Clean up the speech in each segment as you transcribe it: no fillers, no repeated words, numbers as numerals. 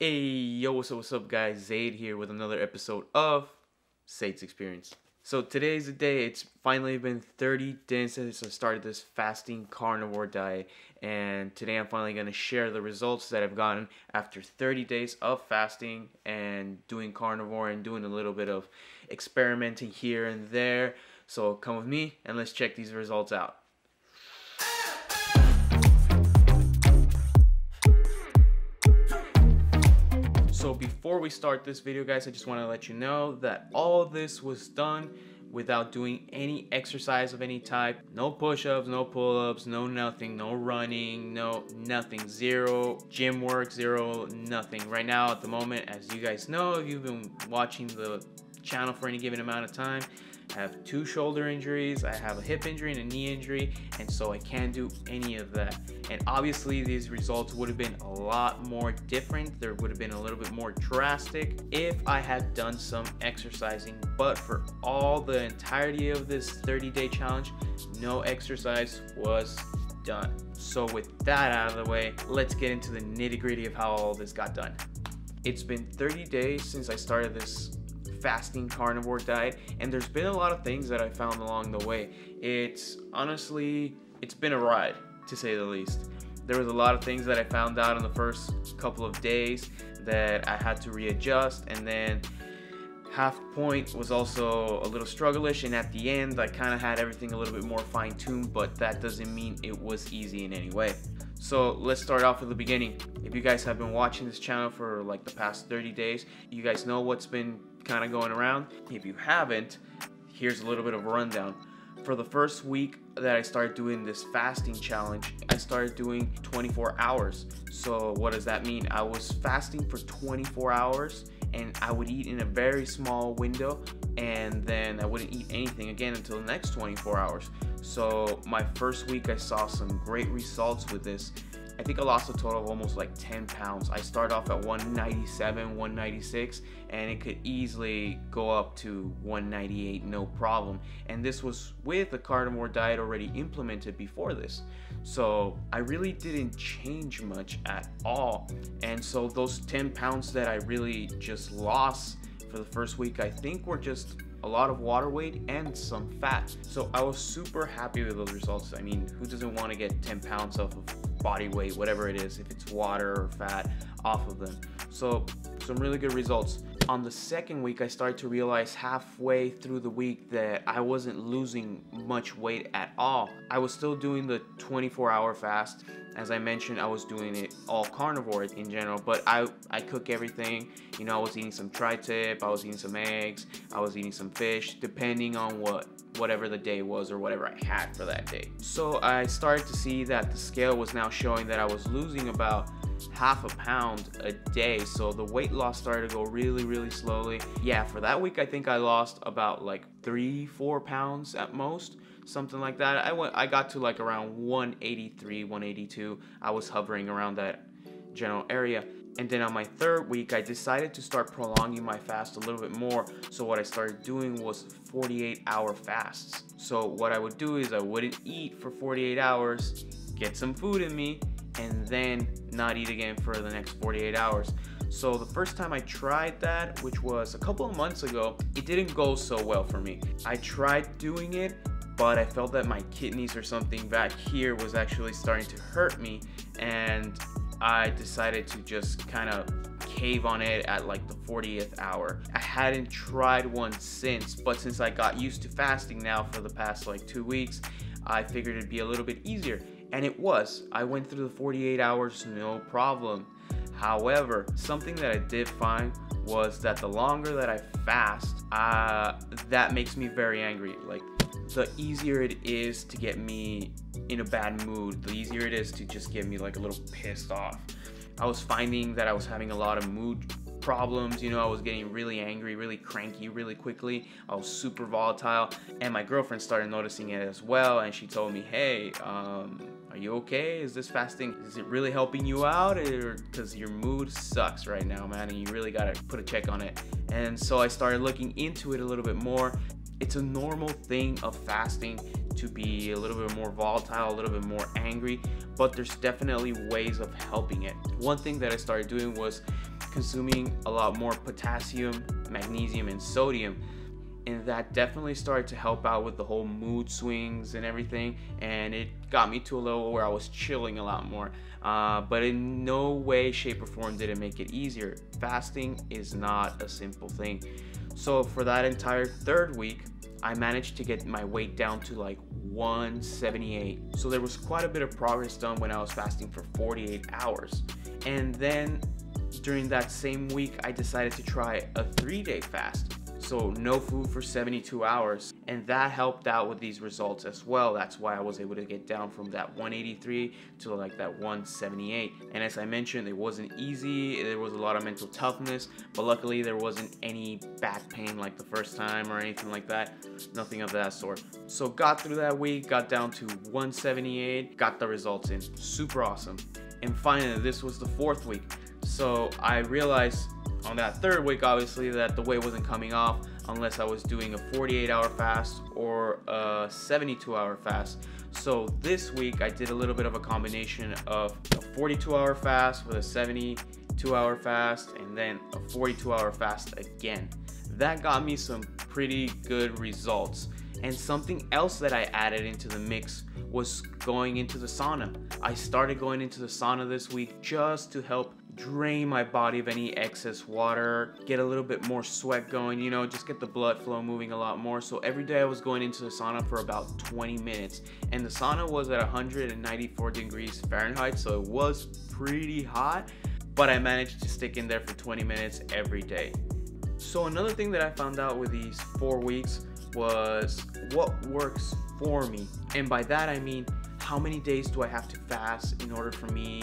Hey, yo, what's up, guys? Zaid here with another episode of Zaids Experience. So today's the day. It's finally been 30 days since I started this fasting carnivore diet, and today I'm finally going to share the results that I've gotten after 30 days of fasting and doing carnivore and doing a little bit of experimenting here and there. So come with me and let's check these results out. So before we start this video, guys, I just want to let you know that all this was done without doing any exercise of any type. No push-ups, no pull-ups, no nothing, no running, no nothing, zero gym work, zero nothing. Right now at the moment, as you guys know, if you've been watching the channel for any given amount of time, I have two shoulder injuries, I have a hip injury and a knee injury, and so I can't do any of that. And obviously these results would have been a lot more different, there would have been a little bit more drastic if I had done some exercising, but for all the entirety of this 30-day challenge, no exercise was done. So with that out of the way, let's get into the nitty-gritty of how all this got done. It's been 30 days since I started this fasting carnivore diet, and there's been a lot of things that I found along the way. It's been a ride, to say the least. There was a lot of things that I found out in the first couple of days that I had to readjust, and then half point was also a little struggle-ish, and at the end I kind of had everything a little bit more fine-tuned, but that doesn't mean it was easy in any way. So let's start off at the beginning. If you guys have been watching this channel for like the past 30 days, you guys know what's been kind of going around. If you haven't, here's a little bit of a rundown. For the first week that I started doing this fasting challenge, I started doing 24 hours. So what does that mean? I was fasting for 24 hours and I would eat in a very small window, and then I wouldn't eat anything again until the next 24 hours. So my first week I saw some great results with this. I think I lost a total of almost like 10 pounds. I started off at 197, 196, and it could easily go up to 198, no problem. And this was with a carnivore diet already implemented before this. So I really didn't change much at all. And so those 10 pounds that I really just lost for the first week, I think were just a lot of water weight and some fat. So I was super happy with those results. I mean, who doesn't want to get 10 pounds off of body weight, whatever it is, if it's water or fat, off of them? So some really good results. On the second week, I started to realize halfway through the week that I wasn't losing much weight at all. I was still doing the 24-hour fast. As I mentioned, I was doing it all carnivore in general, but I cook everything. You know, I was eating some tri-tip, I was eating some eggs, I was eating some fish, depending on whatever the day was or whatever I had for that day. So I started to see that the scale was now showing that I was losing about half a pound a day, so the weight loss started to go really slowly. Yeah, for that week I think I lost about like 3-4 pounds at most, something like that. I got to like around 183, 182. I was hovering around that general area. And then on my third week, I decided to start prolonging my fast a little bit more. So what I started doing was 48-hour fasts. So what I would do is I wouldn't eat for 48 hours, get some food in me, and then not eat again for the next 48 hours. So the first time I tried that, which was a couple of months ago, it didn't go so well for me. I tried doing it, but I felt that my kidneys or something back here was actually starting to hurt me, and I decided to just kind of cave on it at like the 40th hour. I hadn't tried one since, but since I got used to fasting now for the past like 2 weeks, I figured it'd be a little bit easier. And it was. I went through the 48 hours, no problem. However, something that I did find was that the longer that I fast, that makes me very angry. Like, the easier it is to get me in a bad mood, the easier it is to just get me like a little pissed off. I was finding that I was having a lot of mood problems. You know, I was getting really angry, really cranky, really quickly. I was super volatile, and my girlfriend started noticing it as well, and she told me, hey, are you okay? Is this fasting, is it really helping you out? Or because your mood sucks right now, man, and you really gotta put a check on it. And so I started looking into it a little bit more. It's a normal thing of fasting to be a little bit more volatile, a little bit more angry, but there's definitely ways of helping it. One thing that I started doing was consuming a lot more potassium, magnesium, and sodium, and that definitely started to help out with the whole mood swings and everything, and it got me to a level where I was chilling a lot more, but in no way, shape, or form did it make it easier. Fasting is not a simple thing. So for that entire third week, I managed to get my weight down to like 178. So there was quite a bit of progress done when I was fasting for 48 hours. And then during that same week, I decided to try a 3-day fast. So no food for 72 hours. And that helped out with these results as well. That's why I was able to get down from that 183 to like that 178. And as I mentioned, it wasn't easy. There was a lot of mental toughness, but luckily there wasn't any back pain like the first time or anything like that. Nothing of that sort. So got through that week, got down to 178, got the results in. Super awesome. And finally, this was the fourth week. So I realized on that third week, obviously, that the weight wasn't coming off unless I was doing a 48-hour fast or a 72-hour fast. So this week, I did a little bit of a combination of a 42-hour fast with a 72-hour fast and then a 42-hour fast again. That got me some pretty good results. And something else that I added into the mix was going into the sauna. I started going into the sauna this week just to help drain my body of any excess water, get a little bit more sweat going, you know, just get the blood flow moving a lot more. So every day I was going into the sauna for about 20 minutes, and the sauna was at 194 degrees Fahrenheit, so it was pretty hot, but I managed to stick in there for 20 minutes every day. So another thing that I found out with these 4 weeks was what works for me. And by that I mean, how many days do I have to fast in order for me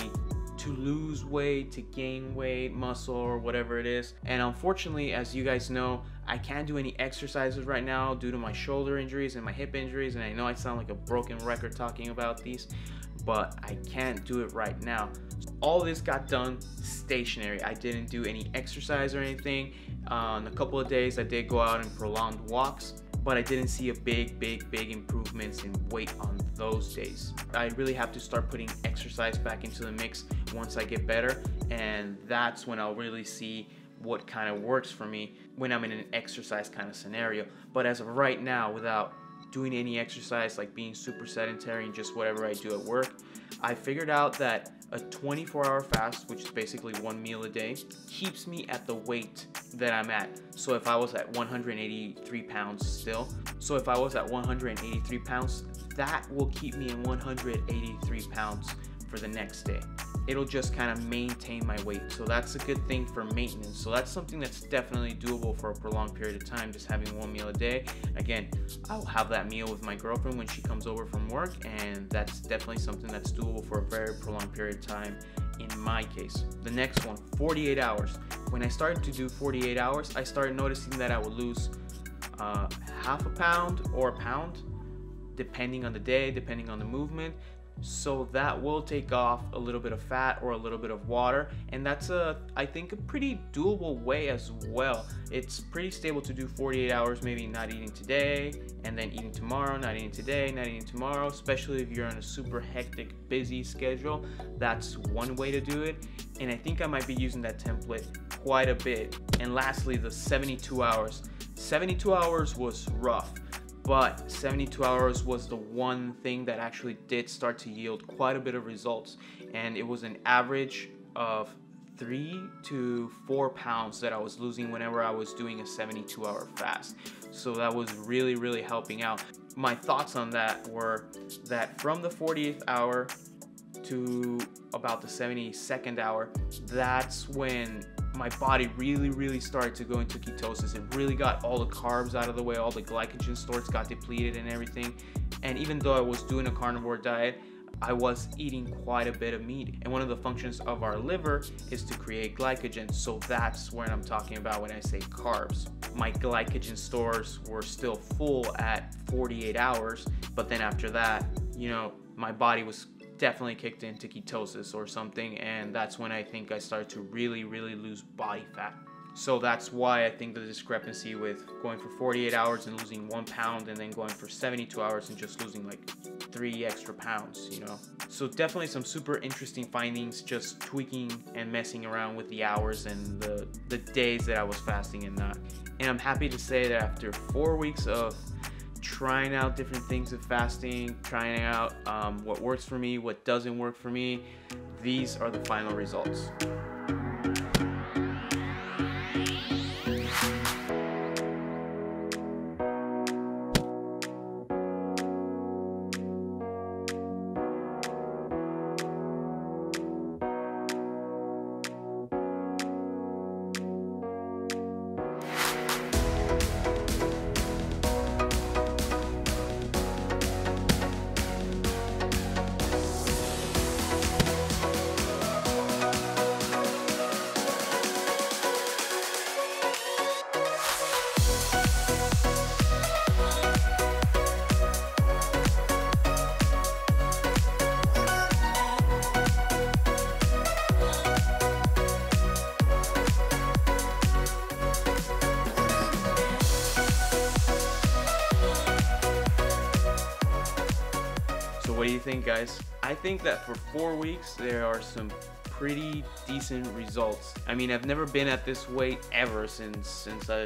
to lose weight, to gain weight, muscle, or whatever it is. And unfortunately, as you guys know, I can't do any exercises right now due to my shoulder injuries and my hip injuries, and I know I sound like a broken record talking about these, but I can't do it right now. All this got done stationary. I didn't do any exercise or anything. On a couple of days I did go out and prolonged walks, but I didn't see a big improvements in weight on those days. I really have to start putting exercise back into the mix once I get better, and that's when I'll really see what kind of works for me when I'm in an exercise kind of scenario. But as of right now, without doing any exercise, like being super sedentary and just whatever I do at work, I figured out that a 24-hour fast, which is basically one meal a day, keeps me at the weight that I'm at. So if I was at 183 pounds still, so if I was at 183 pounds, that will keep me in 183 pounds for the next day. It'll just kind of maintain my weight. So that's a good thing for maintenance. So that's something that's definitely doable for a prolonged period of time, just having one meal a day. Again, I'll have that meal with my girlfriend when she comes over from work, and that's definitely something that's doable for a very prolonged period of time in my case. The next one, 48 hours. When I started to do 48 hours, I started noticing that I would lose half a pound or a pound, depending on the day, depending on the movement. So that will take off a little bit of fat or a little bit of water, and that's I think a pretty doable way as well. It's pretty stable to do 48 hours, maybe not eating today and then eating tomorrow, not eating today, not eating tomorrow, especially if you're on a super hectic, busy schedule. That's one way to do it, and I think I might be using that template quite a bit. And lastly, the 72 hours. 72 hours was rough, but 72 hours was the one thing that actually did start to yield quite a bit of results. And it was an average of 3 to 4 pounds that I was losing whenever I was doing a 72-hour fast. So that was really helping out. My thoughts on that were that from the 40th hour to about the 72nd hour, that's when my body really started to go into ketosis. It really got all the carbs out of the way, all the glycogen stores got depleted and everything. And even though I was doing a carnivore diet, I was eating quite a bit of meat, and one of the functions of our liver is to create glycogen. So that's when I'm talking about when I say carbs. My glycogen stores were still full at 48 hours, but then after that, you know, my body was definitely kicked into ketosis or something, and that's when I think I started to really lose body fat. So that's why I think the discrepancy with going for 48 hours and losing 1 pound and then going for 72 hours and just losing like 3 extra pounds, you know? So definitely some super interesting findings, just tweaking and messing around with the hours and the days that I was fasting and not. And I'm happy to say that after 4 weeks of trying out different things of fasting, trying out what works for me, what doesn't work for me, these are the final results. What do you think, guys? I think that for 4 weeks there are some pretty decent results. I mean, I've never been at this weight ever since I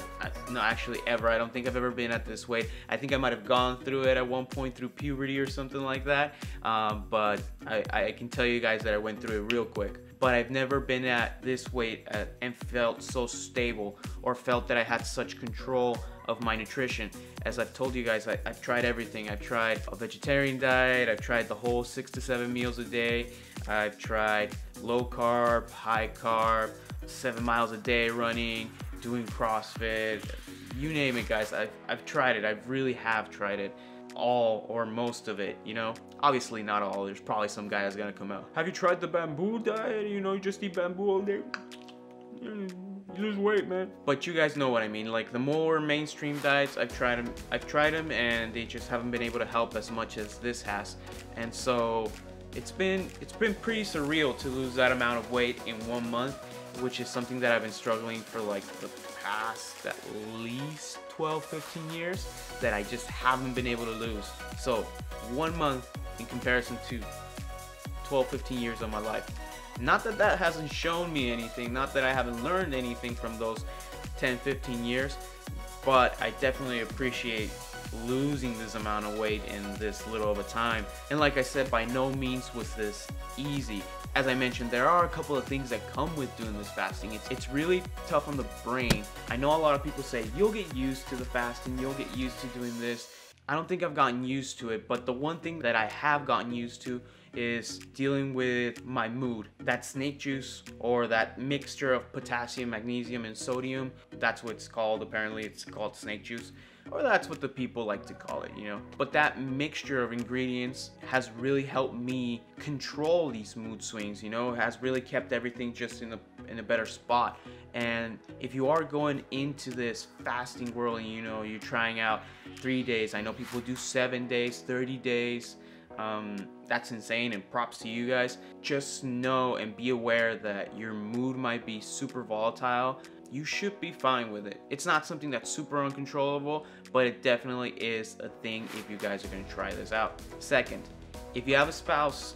don't think I've ever been at this weight. I think I might have gone through it at one point through puberty or something like that, but I can tell you guys that I went through it real quick. But I've never been at this weight and felt so stable or felt that I had such control of my nutrition. As I've told you guys, I've tried everything. I've tried a vegetarian diet, I've tried the whole 6 to 7 meals a day, I've tried low carb, high carb, 7 miles a day running, doing CrossFit, you name it, guys. I've tried it. I really have tried it. All or most of it, you know? Obviously not all. There's probably some guy that's gonna come out, have you tried the bamboo diet? You know, you just eat bamboo all day, you lose weight, man. But you guys know what I mean. Like the more mainstream diets, I've tried them and they just haven't been able to help as much as this has. And so it's been pretty surreal to lose that amount of weight in 1 month, which is something that I've been struggling for like the past at least 12-15 years, that I just haven't been able to lose. So 1 month in comparison to 12-15 years of my life. Not that that hasn't shown me anything, not that I haven't learned anything from those 10-15 years, but I definitely appreciate losing this amount of weight in this little of a time. And like I said, by no means was this easy. As I mentioned, there are a couple of things that come with doing this fasting. It's really tough on the brain. I know a lot of people say, you'll get used to the fasting, you'll get used to doing this. I don't think I've gotten used to it, but the one thing that I have gotten used to is dealing with my mood. That snake juice, or that mixture of potassium, magnesium, and sodium, that's what it's called. Apparently it's called snake juice, or that's what the people like to call it, you know. But that mixture of ingredients has really helped me control these mood swings, you know. It has really kept everything just in a better spot. And if you are going into this fasting world and, you know, you're trying out 3 days, I know people do 7 days, 30 days, that's insane, and props to you guys. Just know and be aware that your mood might be super volatile. You should be fine with it. It's not something that's super uncontrollable, but it definitely is a thing if you guys are gonna try this out. Second, if you have a spouse,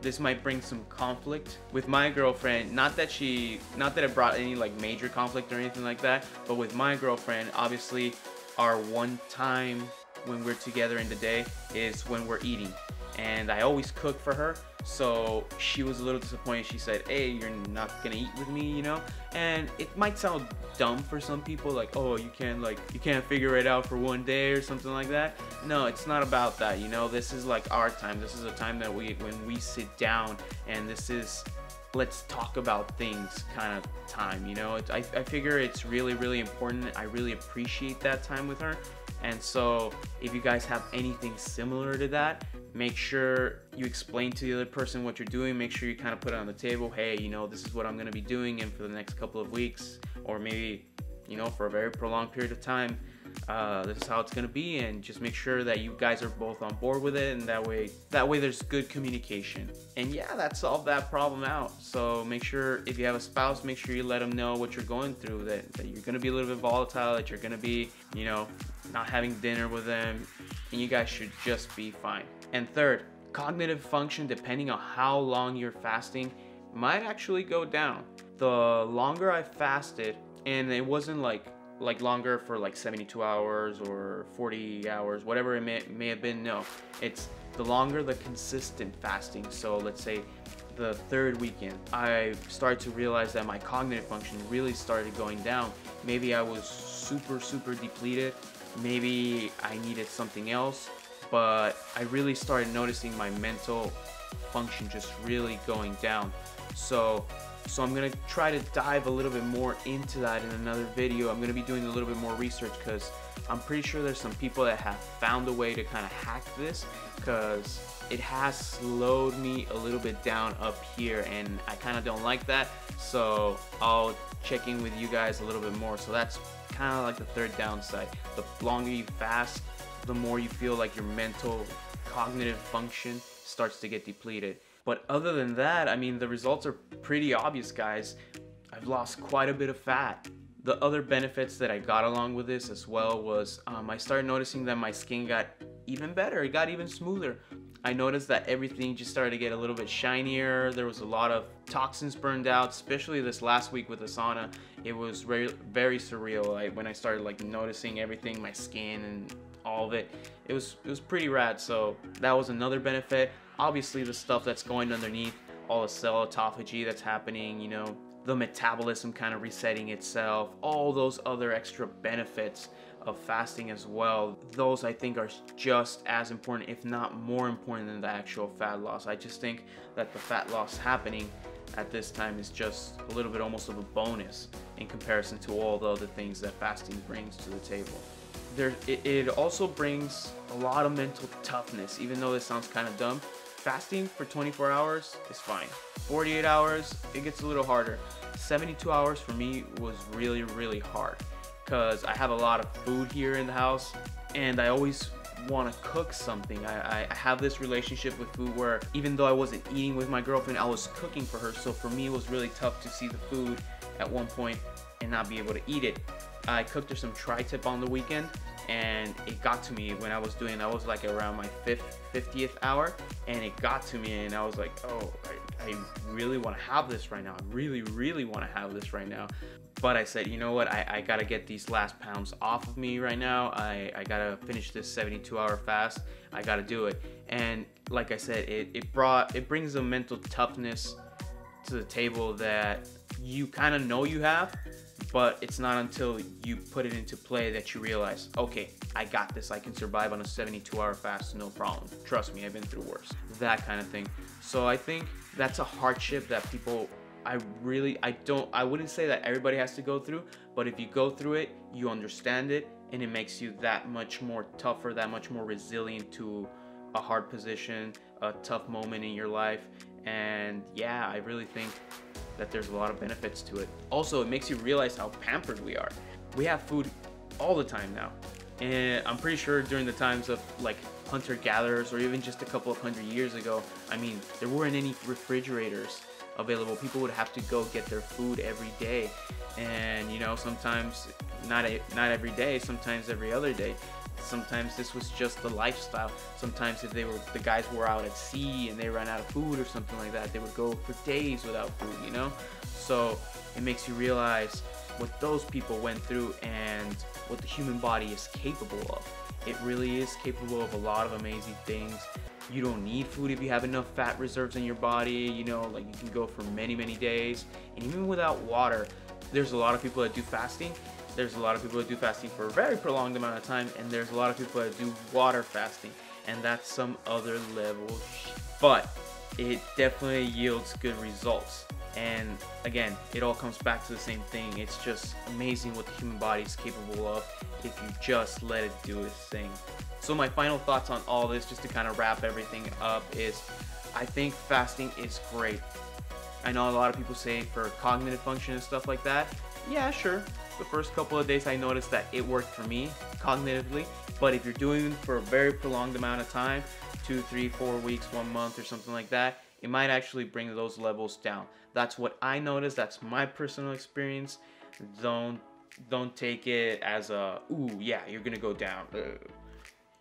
this might bring some conflict. With my girlfriend, not that it brought any like major conflict or anything like that, but with my girlfriend, obviously our one time when we're together in the day is when we're eating. And I always cook for her, so she was a little disappointed. She said, hey, you're not gonna eat with me, you know? And it might sound dumb for some people, like, oh, you can't figure it out for one day or something like that. No, it's not about that, you know? This is like our time. This is a time that when we sit down, and this is let's talk about things kind of time, you know? I figure it's really, really important. I really appreciate that time with her. And so if you guys have anything similar to that, make sure you explain to the other person what you're doing. Make sure you kind of put it on the table. Hey, you know, this is what I'm going to be doing, and for the next couple of weeks, or maybe, you know, for a very prolonged period of time, This is how it's going to be, and just make sure that you guys are both on board with it, and that way there's good communication. And yeah, that solved that problem out. So make sure if you have a spouse, make sure you let them know what you're going through, that you're going to be a little bit volatile, that you're going to be, you know, not having dinner with them, and you guys should just be fine. And third, cognitive function, depending on how long you're fasting, might actually go down. The longer I fasted, and it wasn't like longer for like 72 hours or 40 hours, whatever it may have been. No, it's the longer the consistent fasting. So let's say the third weekend, I started to realize that my cognitive function really started going down. Maybe I was super depleted. Maybe I needed something else, but I really started noticing my mental function just really going down. So I'm gonna try to dive a little bit more into that in another video. I'm gonna be doing a little bit more research, because I'm pretty sure there's some people that have found a way to kind of hack this, because it has slowed me a little bit down up here, and I kind of don't like that. So I'll check in with you guys a little bit more. So that's kind of like the third downside. The longer you fast, the more you feel like your mental cognitive function starts to get depleted. But other than that, I mean, the results are pretty obvious, guys. I've lost quite a bit of fat. The other benefits that I got along with this as well was I started noticing that my skin got even better. It got even smoother. I noticed that everything just started to get a little bit shinier. There was a lot of toxins burned out, especially this last week with the sauna. It was very surreal. When I started like noticing everything, my skin and all of it, it was pretty rad. So that was another benefit. Obviously the stuff that's going underneath, all the cell autophagy that's happening, you know, the metabolism kind of resetting itself, all those other extra benefits of fasting as well. Those I think are just as important, if not more important than the actual fat loss. I just think that the fat loss happening at this time is just a little bit almost of a bonus in comparison to all the other things that fasting brings to the table. It also brings a lot of mental toughness, even though this sounds kind of dumb. Fasting for 24 hours is fine. 48 hours, it gets a little harder. 72 hours for me was really hard, because I have a lot of food here in the house, and I always want to cook something. I have this relationship with food where, even though I wasn't eating with my girlfriend, I was cooking for her. So for me, it was really tough to see the food at one point and not be able to eat it. I cooked her some tri-tip on the weekend, and it got to me when I was doing, that was like around my 50th hour, and it got to me, and I was like, oh, I really want to have this right now. I really want to have this right now. But I said, you know what, I gotta get these last pounds off of me right now. I gotta finish this 72-hour fast. I gotta do it. And like I said, it brings a mental toughness to the table that you kind of know you have, but it's not until you put it into play that you realize, okay, I got this. I can survive on a 72-hour fast, no problem. Trust me, I've been through worse, that kind of thing. So I think that's a hardship that people, I wouldn't say that everybody has to go through, but if you go through it, you understand it, and it makes you that much more tougher, that much more resilient to a hard position, a tough moment in your life. And yeah, I really think that there's a lot of benefits to it. Also, it makes you realize how pampered we are. We have food all the time now. And I'm pretty sure during the times of like hunter-gatherers, or even just a couple of hundred years ago, I mean, there weren't any refrigerators available. People would have to go get their food every day. And you know, sometimes not every day, sometimes every other day. Sometimes this was just the lifestyle. Sometimes if the guys were out at sea and they ran out of food or something like that, they would go for days without food, you know? So it makes you realize what those people went through and what the human body is capable of. It really is capable of a lot of amazing things. You don't need food if you have enough fat reserves in your body, you know, like you can go for many days. And even without water, there's a lot of people that do fasting. There's a lot of people that do fasting for a very prolonged amount of time, and there's a lot of people that do water fasting, and that's some other level, but it definitely yields good results. And again, it all comes back to the same thing. It's just amazing what the human body is capable of if you just let it do its thing. So my final thoughts on all this, just to kind of wrap everything up, is I think fasting is great. I know a lot of people say for cognitive function and stuff like that. Yeah, sure. The first couple of days I noticed that it worked for me cognitively, but if you're doing it for a very prolonged amount of time, 2, 3, 4 weeks, 1 month or something like that, it might actually bring those levels down. That's what I noticed. That's my personal experience. Don't take it as a, ooh, yeah, you're gonna go down.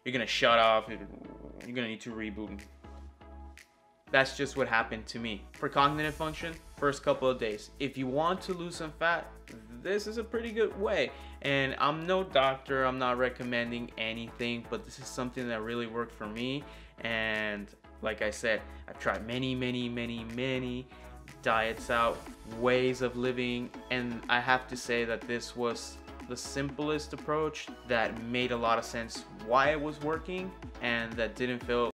You're gonna shut off. You're gonna need to reboot. That's just what happened to me. For cognitive function, first couple of days. If you want to lose some fat, this is a pretty good way. And I'm no doctor, I'm not recommending anything, but this is something that really worked for me. And like I said, I've tried many diets out, ways of living, and I have to say that this was the simplest approach that made a lot of sense why it was working and that didn't feel